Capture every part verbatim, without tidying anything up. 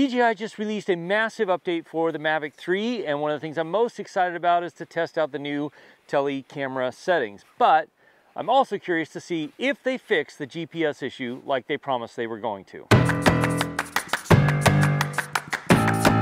D J I just released a massive update for the Mavic three, and one of the things I'm most excited about is to test out the new tele camera settings. But I'm also curious to see if they fix the G P S issue like they promised they were going to.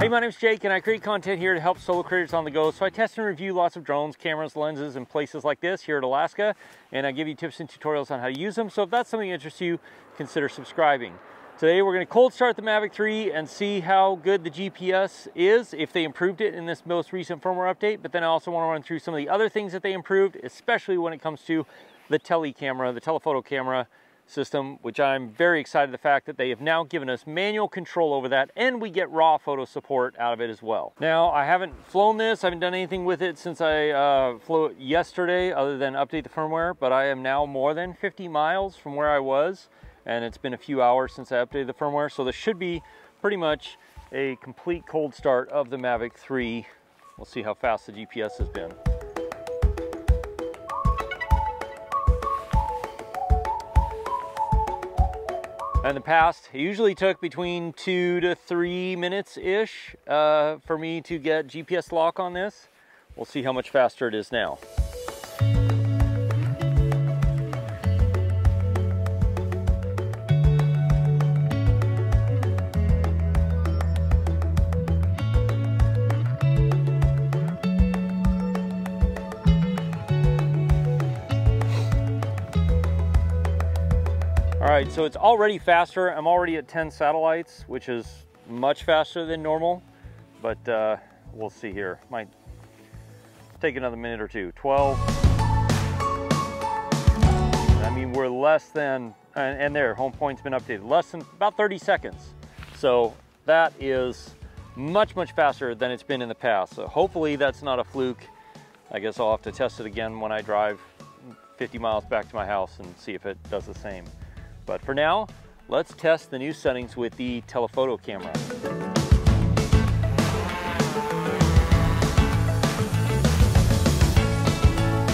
Hey, my name's Jake, and I create content here to help solo creators on the go. So I test and review lots of drones, cameras, lenses, and places like this here at Alaska, and I give you tips and tutorials on how to use them. So if that's something that interests you, consider subscribing. Today we're going to cold start the Mavic three and see how good the G P S is, if they improved it in this most recent firmware update, but then I also want to run through some of the other things that they improved, especially when it comes to the tele camera, the telephoto camera system, which I'm very excited the fact that they have now given us manual control over that, and we get raw photo support out of it as well. Now, I haven't flown this, I haven't done anything with it since I uh, flew it yesterday other than update the firmware, but I am now more than fifty miles from where I was. And it's been a few hours since I updated the firmware, so this should be pretty much a complete cold start of the Mavic three. We'll see how fast the G P S has been. In the past, it usually took between two to three minutes-ish uh, for me to get G P S lock on this. We'll see how much faster it is now. All right, so it's already faster. I'm already at ten satellites, which is much faster than normal, but uh, we'll see here. Might take another minute or two. twelve. I mean, we're less than, and, and there, home point's been updated, less than about thirty seconds. So that is much, much faster than it's been in the past. So hopefully that's not a fluke. I guess I'll have to test it again when I drive fifty miles back to my house and see if it does the same. But for now, let's test the new settings with the telephoto camera.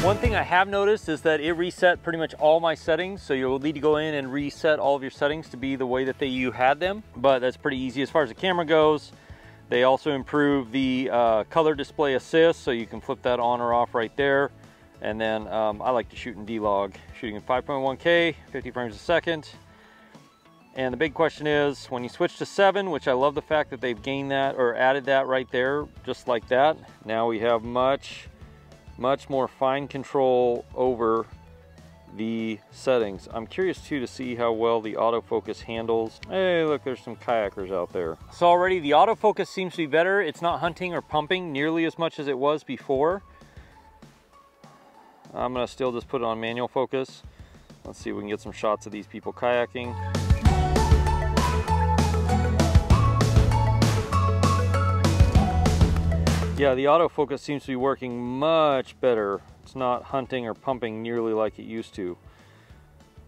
One thing I have noticed is that it reset pretty much all my settings, so you'll need to go in and reset all of your settings to be the way that they, you had them, but that's pretty easy as far as the camera goes. They also improve the uh, color display assist, so you can flip that on or off right there. And then um, I like to shoot in D-Log, shooting in five point one K, fifty frames a second. And the big question is, when you switch to seven, which I love the fact that they've gained that or added that right there, just like that. Now we have much, much more fine control over the settings. I'm curious too to see how well the autofocus handles. Hey, look, there's some kayakers out there. So already the autofocus seems to be better. It's not hunting or pumping nearly as much as it was before. I'm gonna still just put it on manual focus. Let's see if we can get some shots of these people kayaking. Yeah, the autofocus seems to be working much better. It's not hunting or pumping nearly like it used to.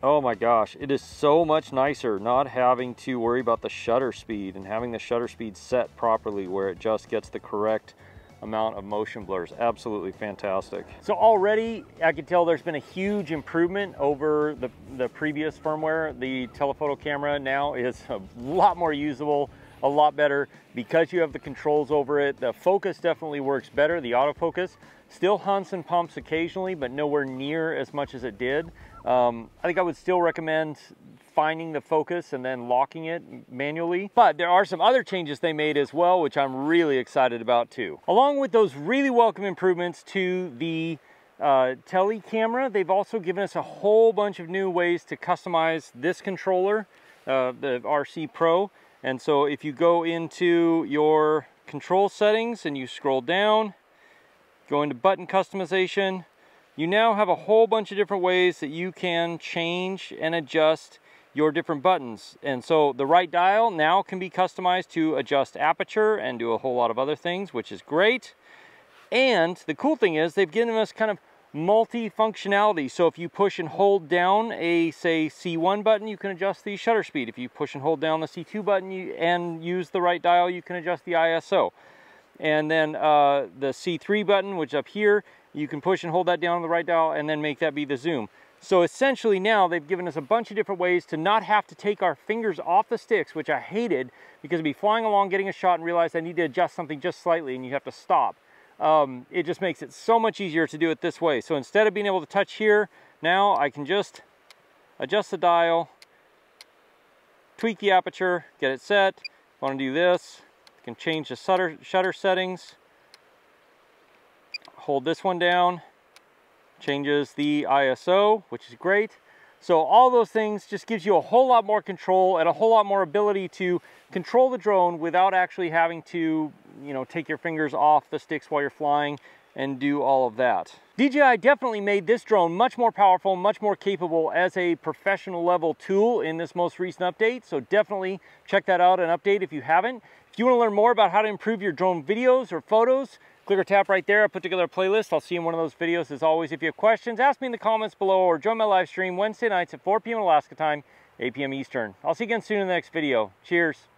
Oh my gosh, it is so much nicer not having to worry about the shutter speed and having the shutter speed set properly where it just gets the correct amount of motion blurs. Absolutely fantastic. So already I can tell there's been a huge improvement over the, the previous firmware. The telephoto camera now is a lot more usable, a lot better because you have the controls over it. The focus definitely works better. The autofocus still hunts and pumps occasionally, but nowhere near as much as it did. Um, I think I would still recommend finding the focus and then locking it manually. But there are some other changes they made as well, which I'm really excited about too. Along with those really welcome improvements to the uh, tele camera, they've also given us a whole bunch of new ways to customize this controller, uh, the R C Pro. And so if you go into your control settings and you scroll down, go into button customization, you now have a whole bunch of different ways that you can change and adjust your different buttons. And so the right dial now can be customized to adjust aperture and do a whole lot of other things, which is great. And the cool thing is they've given us kind of multi-functionality. So if you push and hold down a, say, C one button, you can adjust the shutter speed. If you push and hold down the C two button and use the right dial, you can adjust the I S O. And then uh, the C three button, which up here, you can push and hold that down on the right dial and then make that be the zoom. So essentially now they've given us a bunch of different ways to not have to take our fingers off the sticks, which I hated because I'd be flying along getting a shot and realize I need to adjust something just slightly and you have to stop. Um, it just makes it so much easier to do it this way. So instead of being able to touch here, now I can just adjust the dial, tweak the aperture, get it set. If I want to do this, I can change the shutter, shutter settings. Hold this one down, changes the I S O, which is great. So all those things just gives you a whole lot more control and a whole lot more ability to control the drone without actually having to, you know, take your fingers off the sticks while you're flying and do all of that. D J I definitely made this drone much more powerful, much more capable as a professional level tool in this most recent update. So definitely check that out and update if you haven't. If you want to learn more about how to improve your drone videos or photos, click or tap right there. I put together a playlist. I'll see you in one of those videos. As always, if you have questions, ask me in the comments below or join my live stream Wednesday nights at four P M Alaska time, eight P M Eastern. I'll see you again soon in the next video. Cheers.